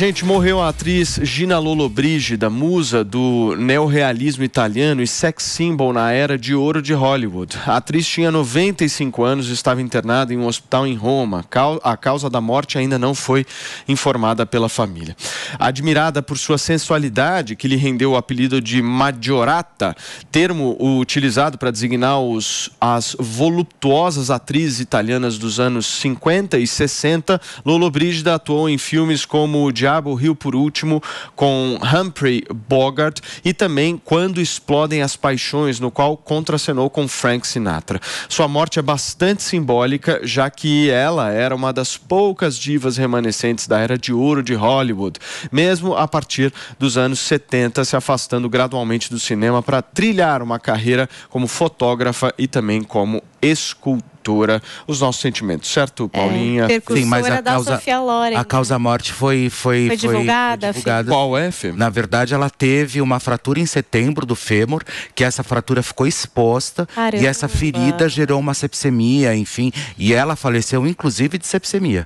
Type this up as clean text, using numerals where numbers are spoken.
Gente, morreu a atriz Gina Lollobrigida, musa do neorrealismo italiano e sex symbol na era de ouro de Hollywood. A atriz tinha 95 anos e estava internada em um hospital em Roma. A causa da morte ainda não foi informada pela família. Admirada por sua sensualidade, que lhe rendeu o apelido de Maggiorata, termo utilizado para designar as voluptuosas atrizes italianas dos anos 50 e 60, Lollobrigida atuou em filmes como O Diabo Riu por Último, com Humphrey Bogart, e também Quando Explodem as Paixões, no qual contracenou com Frank Sinatra. Sua morte é bastante simbólica, já que ela era uma das poucas divas remanescentes da era de ouro de Hollywood, mesmo a partir dos anos 70, se afastando gradualmente do cinema para trilhar uma carreira como fotógrafa e também como escultora. Os nossos sentimentos, certo, Paulinha? Sim, mas a causa da morte foi divulgada. Qual é, Fê? Na verdade, ela teve uma fratura em setembro do fêmur, que essa fratura ficou exposta. Caramba. E essa ferida gerou uma sepsemia, enfim. E ela faleceu, inclusive, de sepsemia.